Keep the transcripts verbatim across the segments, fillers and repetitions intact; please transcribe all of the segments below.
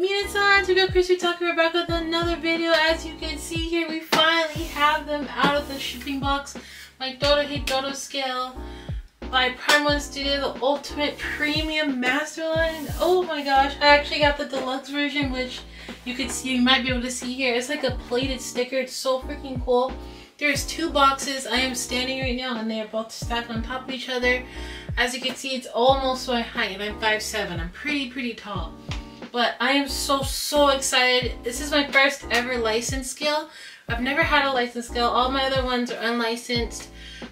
me, it's on to go Chrissy Tucker back with another video. As you can see here, we finally have them out of the shipping box. My Dodo Hey Dodo scale by Primal Studio, the ultimate premium masterline. Oh my gosh, I actually got the deluxe version, which you could see, you might be able to see here. It's like a plated sticker. It's so freaking cool. There's two boxes. I am standing right now and they are both stacked on top of each other. As you can see, it's almost my height. I'm five seven. I'm pretty, pretty tall. But I am so, so excited. This is my first ever licensed scale. I've never had a licensed scale. All my other ones are unlicensed.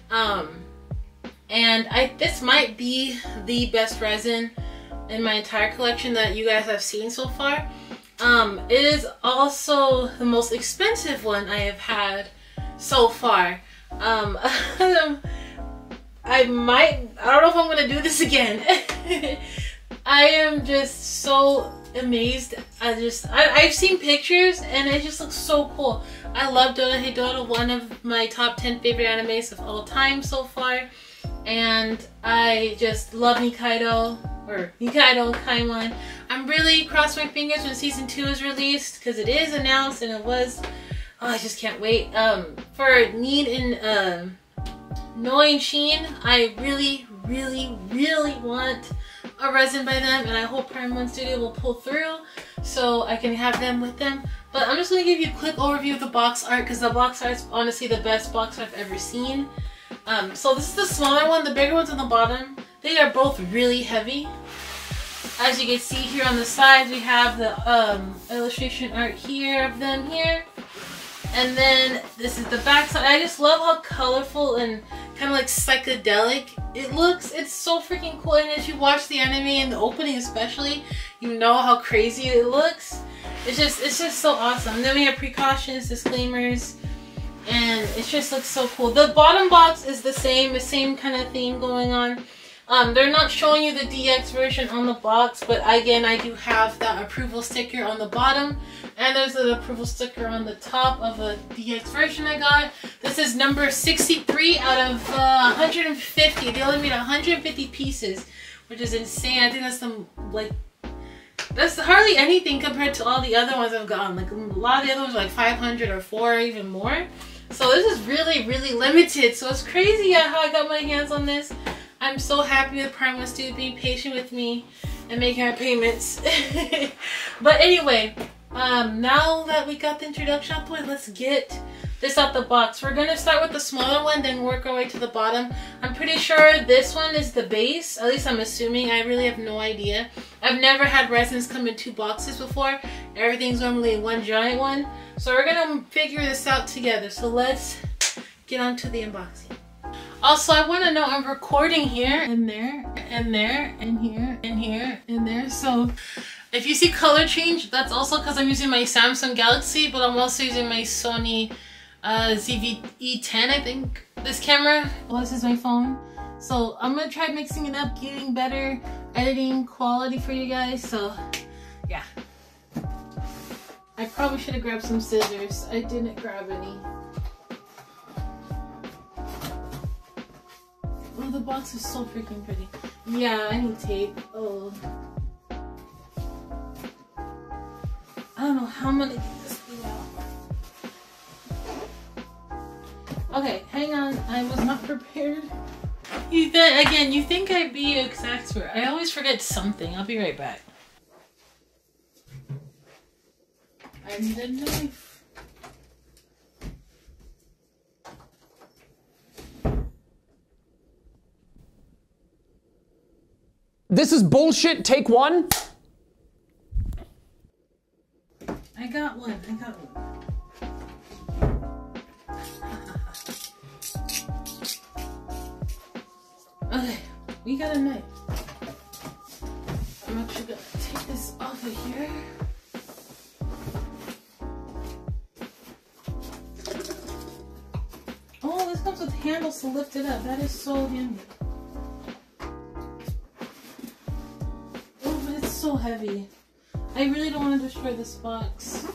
Um, and I this might be the best resin in my entire collection that you guys have seen so far. Um, it is also the most expensive one I have had so far. um I might I don't know if I'm gonna do this again. I am just so amazed. I just I, I've seen pictures and it just looks so cool. I love Dodo Hey Dodo, one of my top ten favorite animes of all time so far, and I just love Nikaido or Nikaido Kaimon. I'm really crossing my fingers when season two is released, because it is announced and it was. Oh, I just can't wait. Um, for Need and uh, Noi and Sheen, I really, really, really want a resin by them, and I hope Primal Studio will pull through so I can have them with them. But I'm just going to give you a quick overview of the box art, because the box art is honestly the best box art I've ever seen. Um, so this is the smaller one. The bigger one's on the bottom. They are both really heavy. As you can see here on the sides, we have the um, illustration art here of them here. And then this is the back side. I just love how colorful and kind of like psychedelic it looks. It's so freaking cool. And as you watch the anime in the opening especially, you know how crazy it looks. It's just it's just so awesome. And then we have precautions, disclaimers, and it just looks so cool. The bottom box is the same, the same kind of theme going on. Um, they're not showing you the D X version on the box, but again, I do have that approval sticker on the bottom, and there's an approval sticker on the top of a D X version I got. This is number sixty-three out of uh, one hundred fifty. They only made one hundred fifty pieces, which is insane. I think that's the, like, that's hardly anything compared to all the other ones I've gotten. Like, a lot of the other ones are like five hundred or four or even more. So this is really, really limited. So it's crazy how I got my hands on this. I'm so happy with Primal Studio being patient with me and making our payments. But anyway, um, now that we got the introduction out the way, let's get this out the box. We're going to start with the smaller one, then work our way to the bottom. I'm pretty sure this one is the base. At least I'm assuming. I really have no idea. I've never had resins come in two boxes before. Everything's normally one giant one. So we're going to figure this out together. So let's get on to the unboxing. Also, I want to know, I'm recording here, and there, and there, and here, and here, and there, so if you see color change, that's also because I'm using my Samsung Galaxy, but I'm also using my Sony uh, Z V E ten, I think, this camera. Well, this is my phone, so I'm going to try mixing it up, getting better editing quality for you guys, so yeah. I probably should have grabbed some scissors. I didn't grab any. Oh, the box is so freaking pretty. Yeah, I need tape. Oh. I don't know how many this thing out. Okay, hang on. I was not prepared. You th again, you think I'd be an expert. I always forget something. I'll be right back. I need a knife. This is bullshit, take one. I got one, I got one. Okay, we got a knife. I'm actually gonna take this off of here. Oh, this comes with handles to lift it up. That is so handy. So heavy. I really don't want to destroy this box.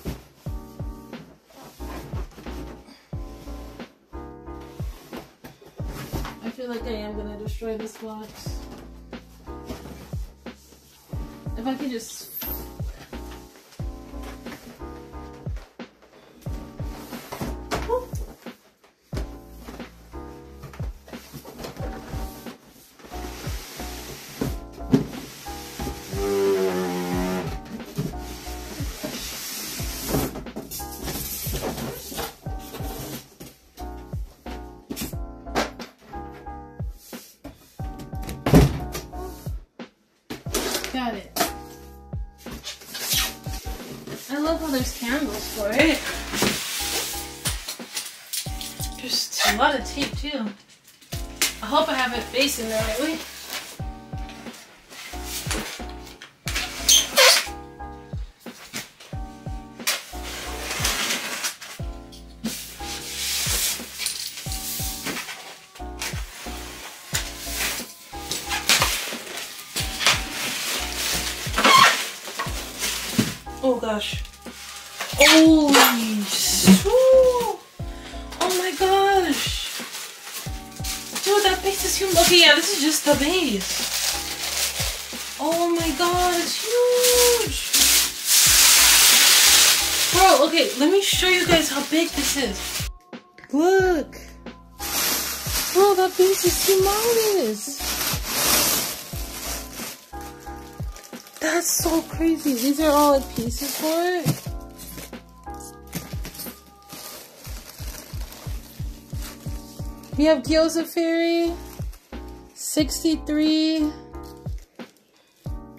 I feel like I am going to destroy this box. If I could just Got it. I love how there's candles for it. Just a lot of tape too. I hope I have it facing the right way. Oh gosh. Oh, oh, oh my gosh. Dude, that base is huge. Okay, yeah, this is just the base. Oh my god, it's huge. Bro, okay, let me show you guys how big this is. Look. Bro, that base is humongous. That's so crazy. These are all like pieces for it. We have Gyoza Fairy, sixty-three,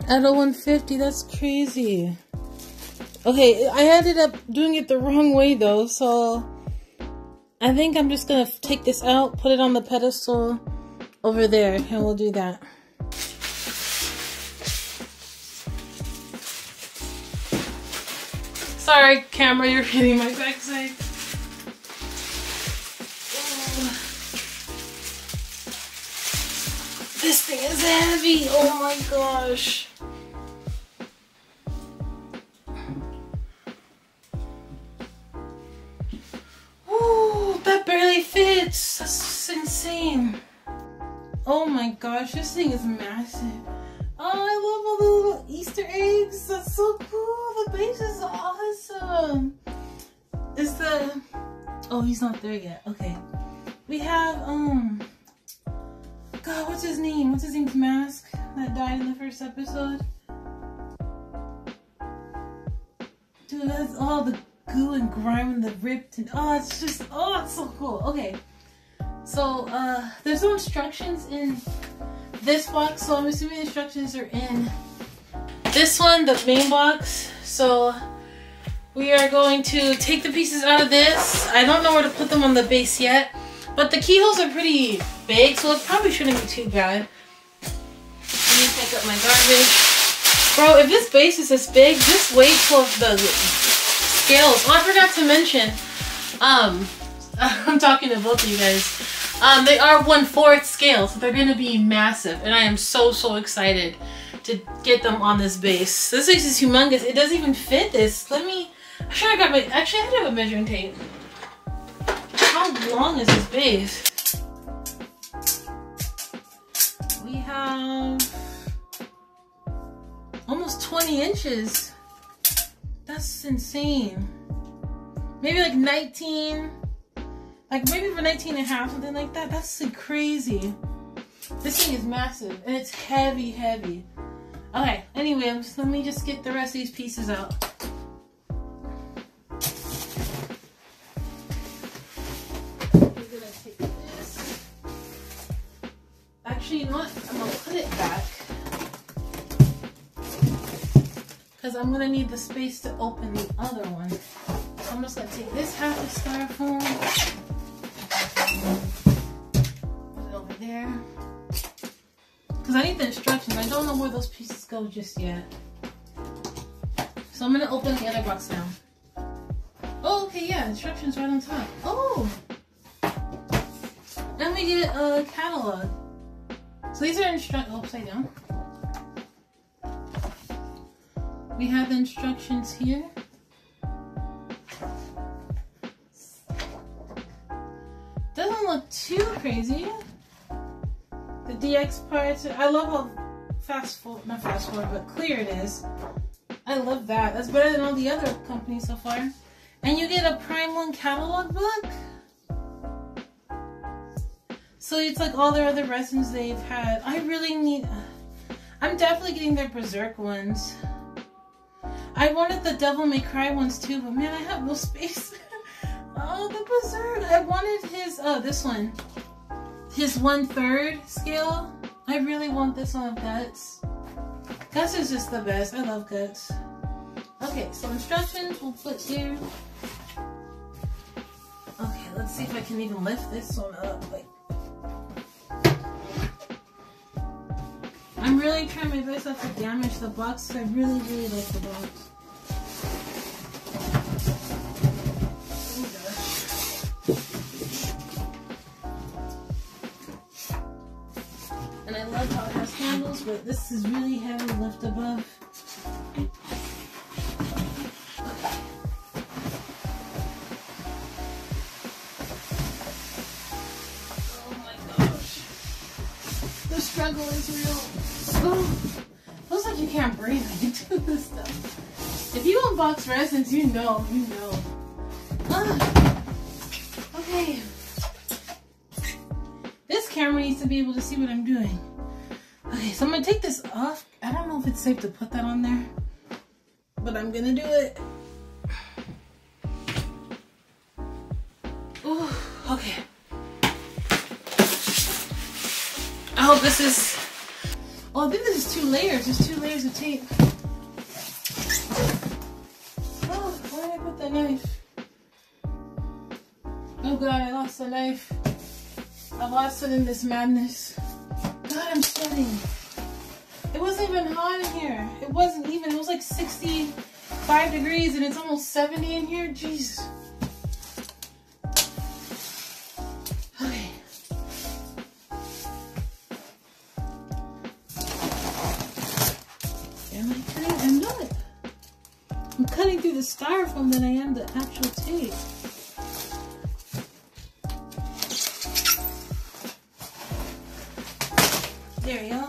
Edo one fifty. That's crazy. Okay, I ended up doing it the wrong way though, so I think I'm just gonna take this out, put it on the pedestal over there, and we'll do that. Sorry, camera, you're hitting my backside. Oh. This thing is heavy. Oh my gosh. Ooh, that barely fits. That's insane. Oh my gosh, this thing is massive. Oh, I love all the little Easter eggs. That's so cool. The base is awesome. It's the... Oh, he's not there yet. Okay. We have, um... God, what's his name? What's his name's mask that died in the first episode? Dude, that's all the goo and grime and the ripped and... Oh, it's just... Oh, it's so cool. Okay. So, uh, there's no instructions in... this box, so I'm assuming the instructions are in this one, the main box. So we are going to take the pieces out of this. I don't know where to put them on the base yet, but the keyholes are pretty big, so it probably shouldn't be too bad. Let me pick up my garbage. Bro, if this base is this big, just wait till the scales. Oh, I forgot to mention, um, I'm talking to both of you guys. Um, they are one fourth scale, so they're going to be massive, and I am so, so excited to get them on this base. This base is humongous. It doesn't even fit this. Let me... I should have got my... Actually, I had to have a measuring tape. How long is this base? We have... almost twenty inches. That's insane. Maybe like nineteen... like maybe for nineteen and a half, something like that. That's like crazy. This thing is massive and it's heavy, heavy. Okay, anyways, let me just get the rest of these pieces out. We're gonna take this. Actually, you know what? I'm gonna put it back. Because I'm gonna need the space to open the other one. So I'm just gonna take this half of styrofoam. Put it over there. Because I need the instructions. I don't know where those pieces go just yet. So I'm going to open the other box now. Oh, okay, yeah. Instructions right on top. Oh! Then we get a catalog. So these are instructions. Upside down. We have the instructions here. Look too crazy. The D X parts. I love how fast forward, not fast forward, but clear it is. I love that. That's better than all the other companies so far. And you get a Prime One catalog book. So it's like all their other resins they've had. I really need. I'm definitely getting their Berserk ones. I wanted the Devil May Cry ones too, but man, I have no space. Oh, the Berserk! I wanted his, oh, this one. His one third scale. I really want this one of guts. Guts is just the best. I love Guts. Okay, so instructions we'll put here. Okay, let's see if I can even lift this one up. Like, I'm really trying my best not to damage the box. I really, really like the box. And I love how it has handles, but this is really heavy lift above. Oh my gosh. The struggle is real. Oh, feels like you can't breathe when you do this stuff. If you unbox resins, you know, you know. Ah. Okay. Camera needs to be able to see what I'm doing. Okay, so I'm gonna take this off. I don't know if it's safe to put that on there, but I'm gonna do it. Ooh, okay. I hope this is, oh, I think this is two layers. There's two layers of tape. Oh, where did I put the knife? Oh God, I lost the knife. I lost it in this madness. God, I'm sweating. It wasn't even hot in here. It wasn't even. It was like sixty-five degrees and it's almost seventy in here. Jeez. Okay. Am I cutting? I'm not. I'm cutting through the styrofoam than I am the actual tape. There you go.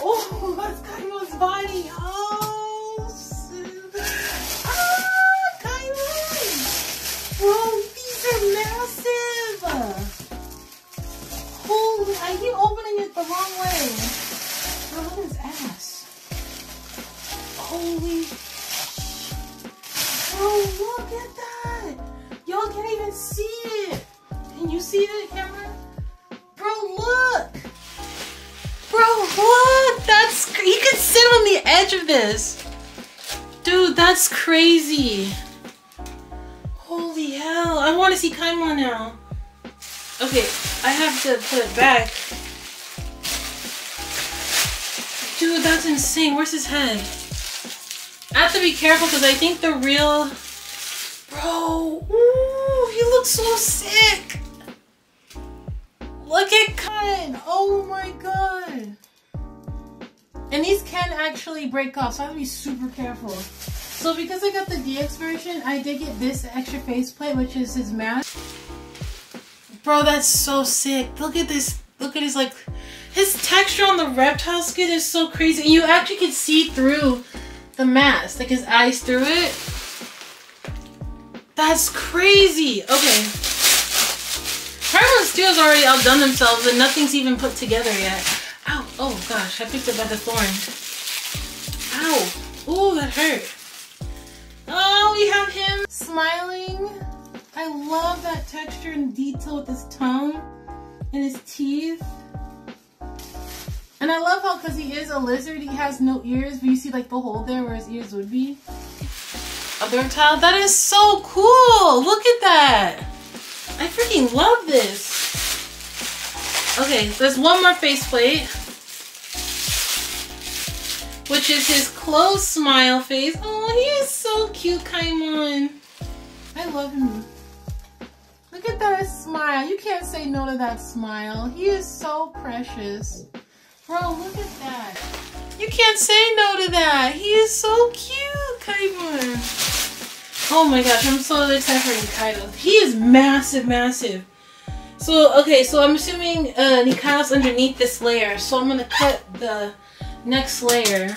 Oh, that's Kairo's body. Oh, ah, Kairo. Bro, these are massive. Holy, I keep opening it the wrong way. Bro, look at his ass. Holy. Bro, look at that. Y'all can't even see it. Can you see it, camera? You can sit on the edge of this. Dude, that's crazy. Holy hell. I want to see Kaimo now. Okay, I have to put it back. Dude, that's insane. Where's his head? I have to be careful because I think the real... Bro, ooh, he looks so sick. Look at Kain. Oh my God. And these can actually break off, so I have to be super careful. So because I got the D X version, I did get this extra faceplate, which is his mask. Bro, that's so sick. Look at this. Look at his, like, his texture on the reptile skin is so crazy. And you actually can see through the mask, like his eyes through it. That's crazy. Okay. Primal Steel's already outdone themselves and nothing's even put together yet. Ow! Oh gosh, I picked up by the thorn. Ow! Ooh, that hurt. Oh, we have him smiling. I love that texture and detail with his tongue and his teeth. And I love how, because he is a lizard, he has no ears, but you see like the hole there where his ears would be. Other tile. That is so cool! Look at that! I freaking love this! Okay, so there's one more faceplate, which is his closed smile face. Oh, he is so cute, Kaimon. I love him. Look at that smile. You can't say no to that smile. He is so precious. Bro, look at that. You can't say no to that. He is so cute, Kaimon. Oh my gosh, I'm so excited for Nikaido. He is massive, massive. So, okay, so I'm assuming uh, Nikaido's underneath this layer, so I'm gonna cut the next layer.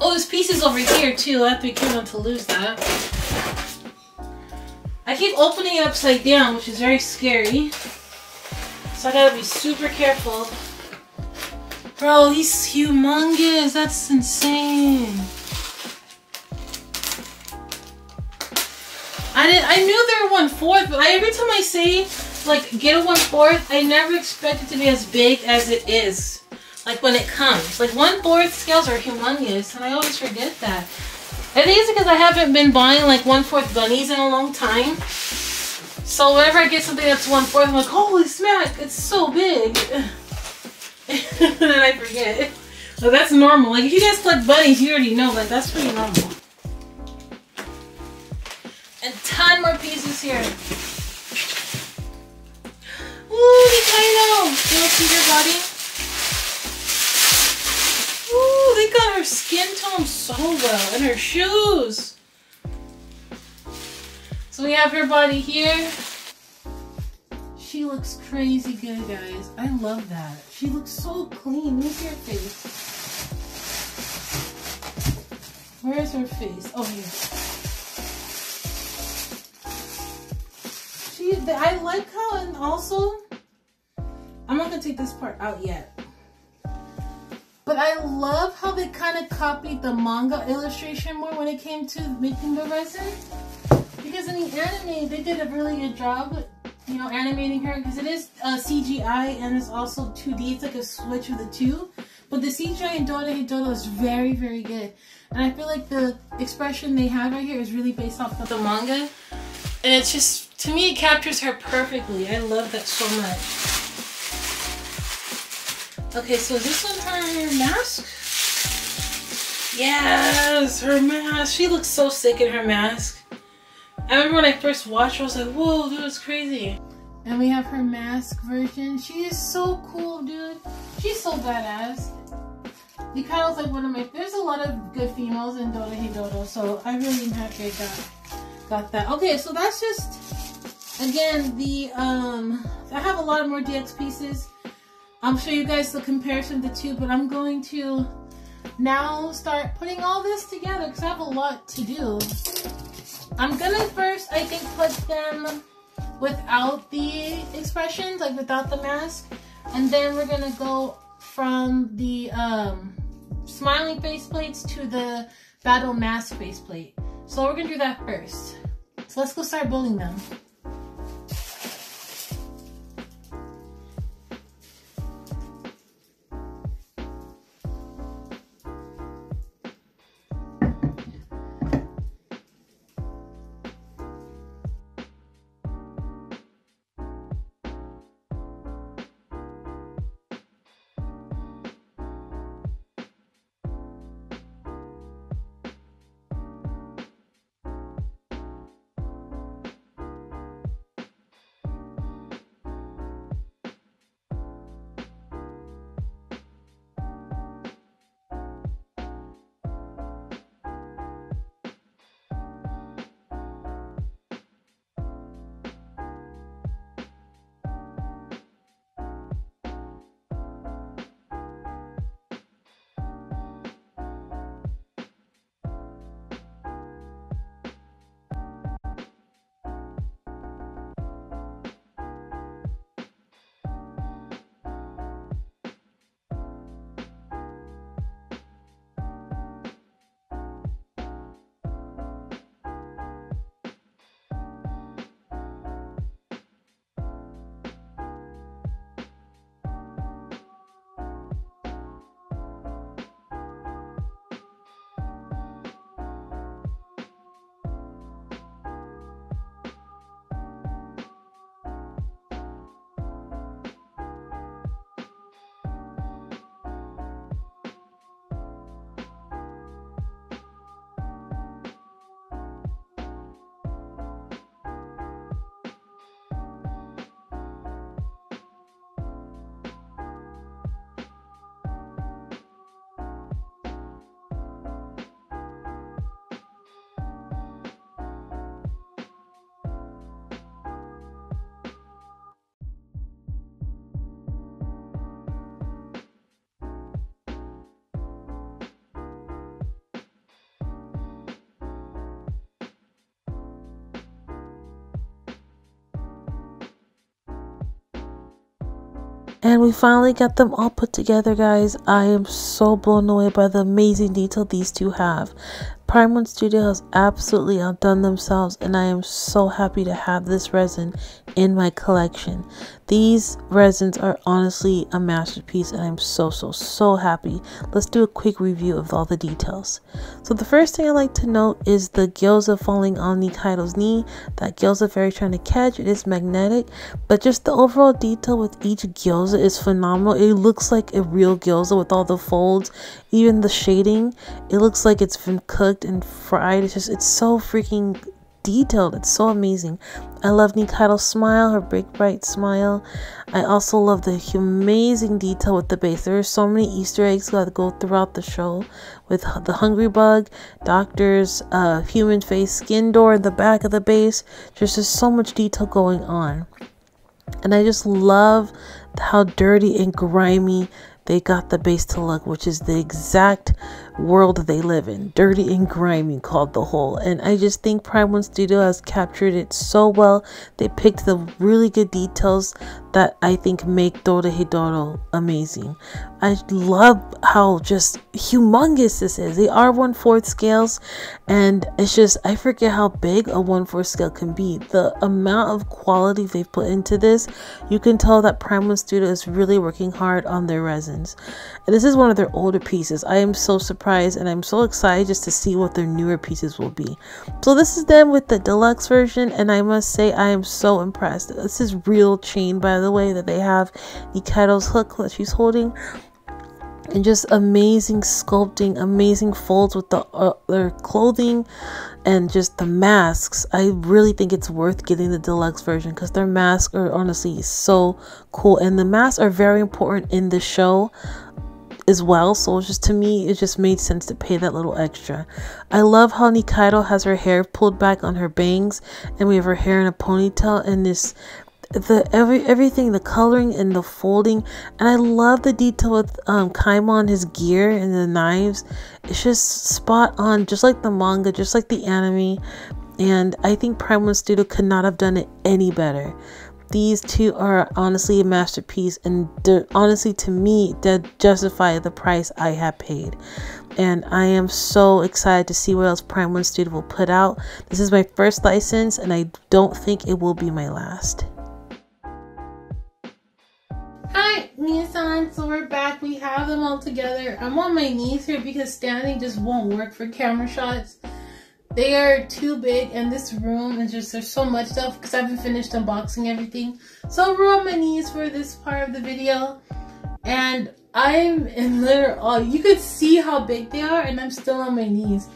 Oh, this piece is over here too, I have to be careful not to lose that. I keep opening it upside down, which is very scary. So I gotta be super careful. Bro, he's humongous, that's insane. I, didn't, I knew they were one fourth, but I, every time I say, like, get a one fourth, I never expected it to be as big as it is. like when it comes. Like one fourth scales are humongous, and I always forget that. I think it's because I haven't been buying like one fourth bunnies in a long time. So whenever I get something that's one fourth, I'm like, holy smack, it's so big. And then I forget. But that's normal. Like if you guys collect bunnies, you already know, like that's pretty normal. A ton more pieces here. Ooh, they kind of, you know, see your body? Ooh, they got her skin tone so well, and her shoes. So we have her body here. She looks crazy good, guys. I love that. She looks so clean. Where's her face? Where's her face? Oh, here. She, I like how, and also, I'm not gonna take this part out yet, but I love how they kind of copied the manga illustration more when it came to making the resin. Because in the anime, they did a really good job, you know, animating her, because it is uh, C G I and it's also two D. It's like a switch of the two. But the C G I in Dora Hedoro is very, very good. And I feel like the expression they have right here is really based off of the manga. And it's just, to me, it captures her perfectly. I love that so much. Okay, so is this one her mask? Yes, her mask. She looks so sick in her mask. I remember when I first watched her, I was like, whoa, dude, it's crazy. And we have her mask version. She is so cool, dude. She's so badass. Yukato's like one of my, there's a lot of good females in Dora Hedoro, so I really am happy I got, got that. Okay, so that's just, again, the, um, I have a lot of more D X pieces. I'll show you guys the comparison of the two, but I'm going to now start putting all this together because I have a lot to do. I'm gonna first, I think, put them without the expressions, like without the mask, and then we're gonna go from the um, smiling faceplates to the battle mask faceplate. So we're gonna do that first. So let's go start building them. And we finally got them all put together, guys. I am so blown away by the amazing detail these two have. Prime One Studio has absolutely outdone themselves, and I am so happy to have this resin in my collection. These resins are honestly a masterpiece, and I'm so so so happy. Let's do a quick review of all the details. So the first thing I like to note is the gyoza falling on Nikaido's knee. That gyoza fairy trying to catch it is magnetic, but just the overall detail with each gyoza is phenomenal. It looks like a real gyoza with all the folds, even the shading. It looks like it's been cooked and fried. It's just, it's so freaking detailed. It's so amazing. I love Nikaido's smile, her big bright smile. I also love the amazing detail with the base. There are so many Easter eggs that go throughout the show, with the hungry bug, doctor's uh human face, skin door in the back of the base. There's just so much detail going on, and I just love how dirty and grimy they got the base to look, which is the exact world they live in, dirty and grimy, called The Hole. And I just think Prime One Studio has captured it so well. They picked the really good details that I think make Doro Hidoro amazing. I love how just humongous this is. They are one fourth scales, and it's just, I forget how big a one fourth scale can be. The amount of quality they've put into this, you can tell that Prime One Studio is really working hard on their resin. And this is one of their older pieces. I am so surprised, and I'm so excited just to see what their newer pieces will be. So this is them with the deluxe version, and I must say I am so impressed. This is real chain, by the way, that they have. Nikaido's hook that she's holding, and just amazing sculpting, amazing folds with the uh, their clothing, and just the masks. I really think it's worth getting the deluxe version, because their masks are honestly so cool, and the masks are very important in the show as well. So it's just, to me, it just made sense to pay that little extra. I love how Nikaido has her hair pulled back on her bangs, and we have her hair in a ponytail, and this the every everything, the coloring and the folding. And I love the detail with um Kaimon, his gear and the knives. It's just spot on, just like the manga, just like the anime. And I think Prime One Studio could not have done it any better. These two are honestly a masterpiece, and they're honestly, to me, that justify the price I have paid. And I am so excited to see what else Prime One Studio will put out. This is my first license, and I don't think it will be my last. Hi, Nia-san. So we're back. We have them all together. I'm on my knees here because standing just won't work for camera shots. They are too big, and this room is just, there's so much stuff because I haven't finished unboxing everything. So we're on my knees for this part of the video, and I'm in literal, you could see how big they are, and I'm still on my knees.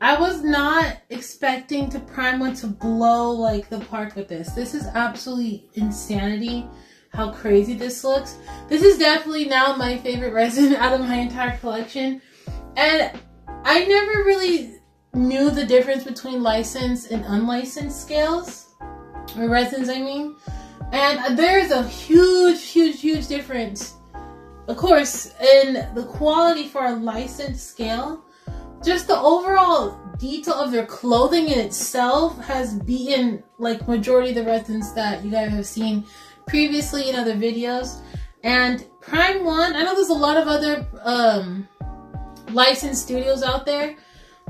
I was not expecting to Prime One to blow like the park with this. This is absolutely insanity. How crazy this looks. This is definitely now my favorite resin out of my entire collection, and I never really knew the difference between licensed and unlicensed scales, or resins I mean, and there's a huge huge huge difference, of course, in the quality for a licensed scale. Just the overall detail of their clothing in itself has beaten like majority of the resins that you guys have seen previously in other videos. And Prime One, I know there's a lot of other um, licensed studios out there,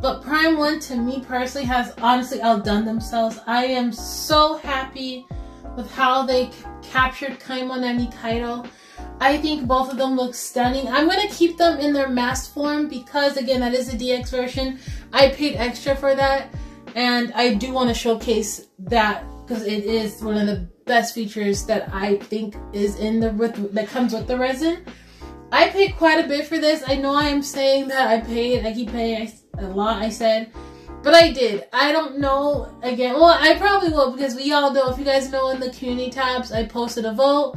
but Prime One, to me personally, has honestly outdone themselves. I am so happy with how they captured Kaimon and Nikaido. I think both of them look stunning. I'm going to keep them in their mask form because, again, that is the D X version. I paid extra for that, and I do want to showcase that because it is one of the best features that I think is in the with that comes with the resin. I paid quite a bit for this. I know I am saying that I paid, I keep paying a lot, I said, but I did. I don't know, again, well, I probably will, because we all know, if you guys know, in the community tabs, I posted a vote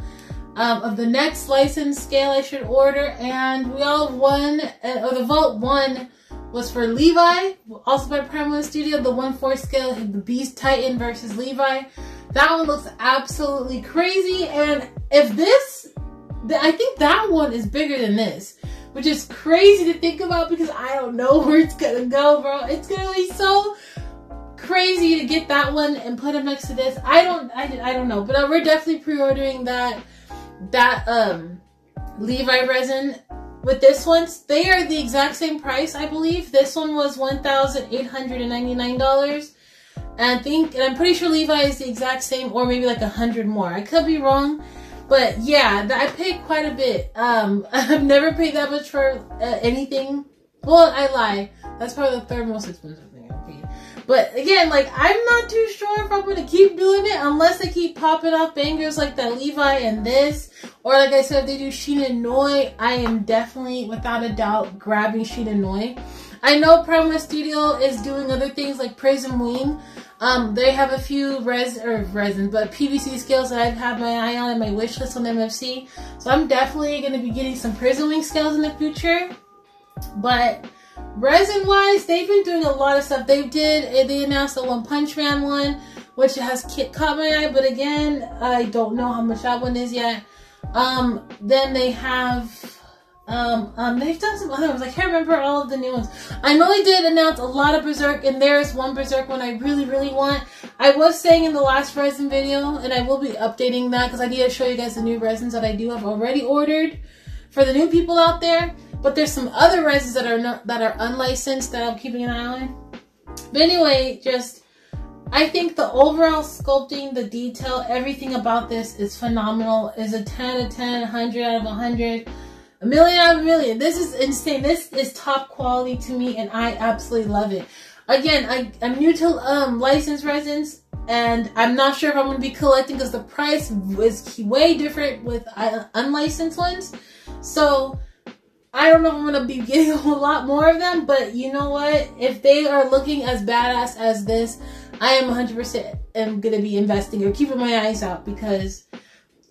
um, of the next license scale I should order, and we all won, uh, or the vote won was for Levi, also by Prime One Studio, the one fourth scale, the Beast Titan versus Levi. That one looks absolutely crazy, and if this, th I think that one is bigger than this, which is crazy to think about because I don't know where it's gonna go, bro. It's gonna be so crazy to get that one and put them next to this. I don't, I, I don't know, but uh, we're definitely pre-ordering that, that um, Levi resin. with this one. They are the exact same price, I believe. This one was one thousand eight hundred ninety-nine dollars. And I think, and I'm pretty sure Levi is the exact same, or maybe like a hundred more. I could be wrong, but yeah, I paid quite a bit. Um, I've never paid that much for uh, anything. Well, I lie. That's probably the third most expensive thing I've paid. But again, like, I'm not too sure if I'm gonna keep doing it unless they keep popping off bangers like that Levi and this, or like I said, if they do Shein and Noy. I am definitely, without a doubt, grabbing Shein and Noy. I know Prima Studio is doing other things like Prism Wing. Um, they have a few res or resin, but P V C scales that I've had my eye on and my wish list on M F C. So I'm definitely going to be getting some Prism Wing scales in the future. But resin wise, they've been doing a lot of stuff. They did, they announced the One Punch Man one, which has caught my eye, but again, I don't know how much that one is yet. Um, then they have. Um, um, they've done some other ones. I can't remember all of the new ones. I know they did announce a lot of Berserk, and there is one Berserk one I really, really want. I was saying in the last resin video, and I will be updating that because I need to show you guys the new resins that I do have already ordered for the new people out there. But there's some other resins that are not, that are unlicensed that I'm keeping an eye on. But anyway, just, I think the overall sculpting, the detail, everything about this is phenomenal. Is a ten out of ten, one hundred out of one hundred. A million out of a million. This is insane. This is top quality to me, and I absolutely love it. Again, I, I'm new to um, licensed resins, and I'm not sure if I'm going to be collecting because the price is way different with uh, unlicensed ones. So I don't know if I'm going to be getting a whole lot more of them, but you know what? If they are looking as badass as this, I am one hundred percent am going to be investing or keeping my eyes out because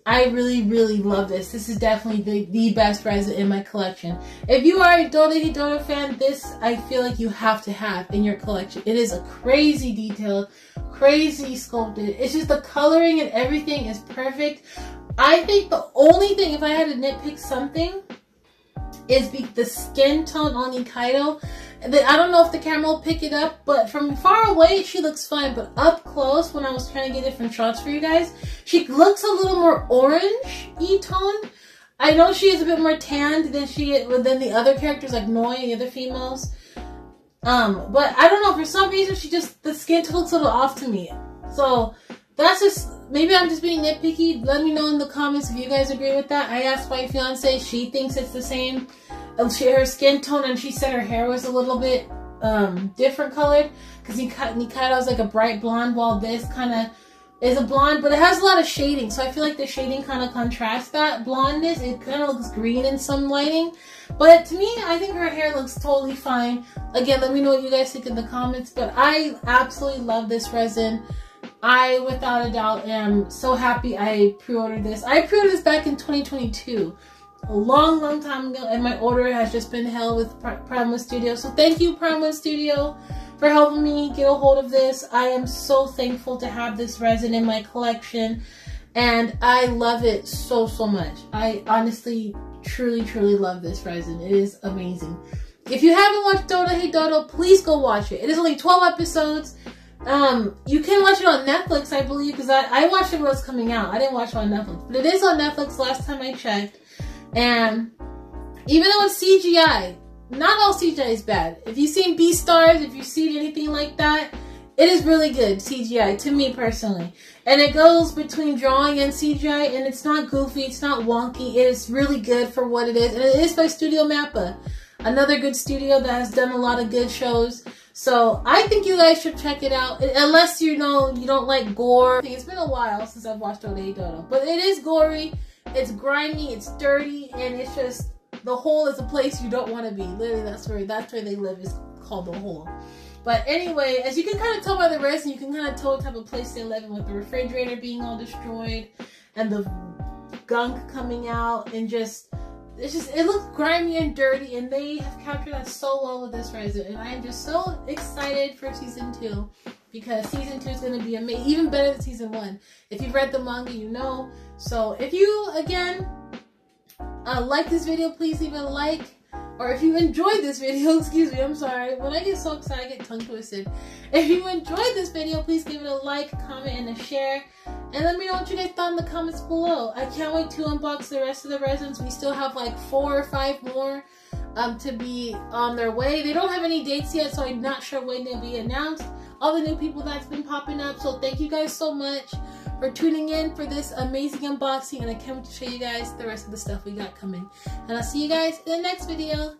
I really, really love this. This is definitely the, the best resin in my collection. If you are a Dodoro Hedoro fan, this I feel like you have to have in your collection. It is a crazy detailed, crazy sculpted. It's just the coloring and everything is perfect. I think the only thing, if I had to nitpick something, is the, the skin tone on Ikaido. I don't know if the camera will pick it up, but from far away she looks fine, but up close when I was trying to get different shots for you guys, she looks a little more orange-y toned. I know she is a bit more tanned than she than the other characters like Noy and the other females. Um, but I don't know, for some reason she just, the skin looks a little off to me. So that's just, maybe I'm just being nitpicky. Let me know in the comments if you guys agree with that. I asked my fiance, she thinks it's the same. She, her skin tone, and she said her hair was a little bit um, different colored because Nikaido is like a bright blonde, while this kind of is a blonde, but it has a lot of shading. So I feel like the shading kind of contrasts that blondness. It kind of looks green in some lighting, but to me, I think her hair looks totally fine. Again, let me know what you guys think in the comments. But I absolutely love this resin. I, without a doubt, am so happy I pre-ordered this. I pre-ordered this back in twenty twenty-two. A long, long time ago, and my order has just been held with Prima Studio. So thank you, Prima Studio, for helping me get a hold of this. I am so thankful to have this resin in my collection, and I love it so, so much. I honestly, truly, truly love this resin. It is amazing. If you haven't watched Dodoro Hedoro, please go watch it. It is only twelve episodes. Um, you can watch it on Netflix, I believe, because I, I watched it when it was coming out. I didn't watch it on Netflix, but it is on Netflix last time I checked. And even though it's C G I, not all C G I is bad. If you've seen Beastars, if you've seen anything like that, it is really good C G I, to me personally. And it goes between drawing and C G I, and it's not goofy, it's not wonky, it is really good for what it is. And it is by Studio Mappa, another good studio that has done a lot of good shows. So I think you guys should check it out, unless you know you don't like gore. It's been a while since I've watched Dodoro Hedoro, but it is gory. It's grimy, it's dirty, and it's just, the hole is a place you don't want to be. Literally, that's where that's where they live, is called the hole. But anyway, as you can kind of tell by the resin, you can kind of tell what type of place they live in, with the refrigerator being all destroyed and the gunk coming out, and just, it's just, it looks grimy and dirty, and they have captured that so well with this resin. And I am just so excited for season two, because season two is going to be amazing, even better than season one. If you've read the manga, you know. So if you, again, uh, like this video, please leave a like. Or if you enjoyed this video, excuse me, I'm sorry. When I get so excited, I get tongue twisted. If you enjoyed this video, please give it a like, comment, and a share. And let me know what you guys thought in the comments below. I can't wait to unbox the rest of the resins. We still have like four or five more um, to be on their way. They don't have any dates yet, so I'm not sure when they'll be announced. All the new people that's been popping up. So thank you guys so much for tuning in for this amazing unboxing. And I can't wait to show you guys the rest of the stuff we got coming. And I'll see you guys in the next video.